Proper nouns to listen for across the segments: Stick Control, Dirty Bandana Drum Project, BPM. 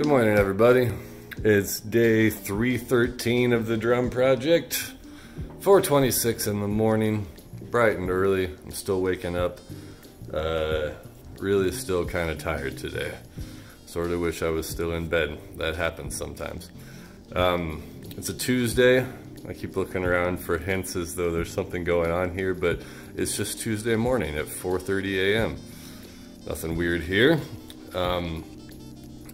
Good morning, everybody. It's day 313 of the drum project. 4:26 in the morning, bright and early. I'm still waking up. Really still kind of tired today. Sort of wish I was still in bed. That happens sometimes. It's a Tuesday. I keep looking around for hints as though there's something going on here, but it's just Tuesday morning at 4:30 a.m. Nothing weird here.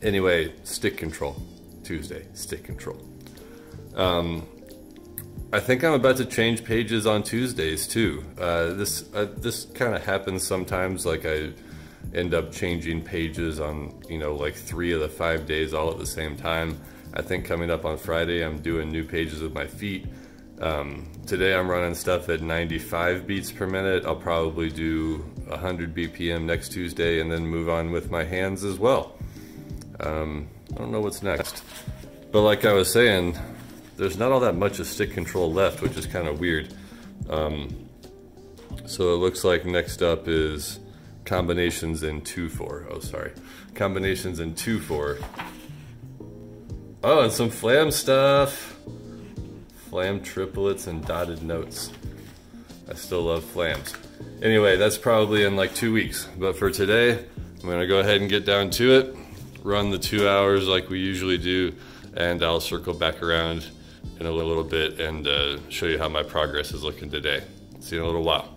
Anyway, Stick Control. Tuesday, Stick Control. I think I'm about to change pages on Tuesdays too. This kind of happens sometimes, like I end up changing pages on, you know, like 3 of the 5 days all at the same time. I think coming up on Friday, I'm doing new pages with my feet. Today I'm running stuff at 95 beats per minute. I'll probably do 100 BPM next Tuesday and then move on with my hands as well. I don't know what's next, but like I was saying, there's not all that much of Stick Control left, which is kind of weird. So it looks like next up is combinations in 2/4. Oh, sorry, combinations in 2/4. Oh, and some flam stuff, flam triplets and dotted notes. I still love flams. Anyway, that's probably in like 2 weeks, but for today, I'm gonna go ahead and get down to it. Run the 2 hours like we usually do, and I'll circle back around in a little bit and show you how my progress is looking today. See you in a little while.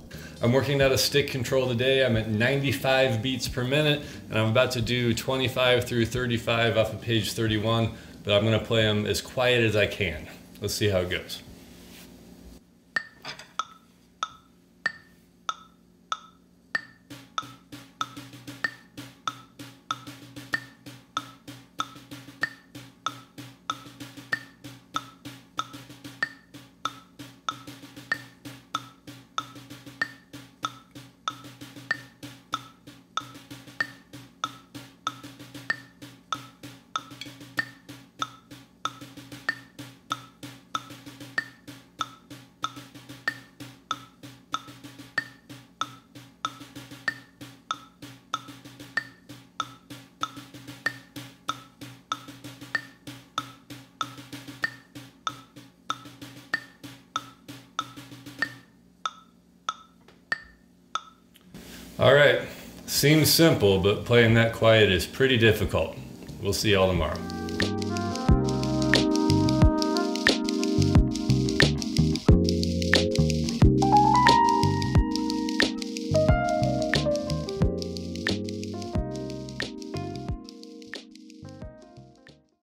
I'm working out of Stick Control today. I'm at 95 beats per minute, and I'm about to do 25 through 35 off of page 31, but I'm gonna play them as quiet as I can. Let's see how it goes. All right, seems simple, but playing that quiet is pretty difficult. We'll see y'all tomorrow.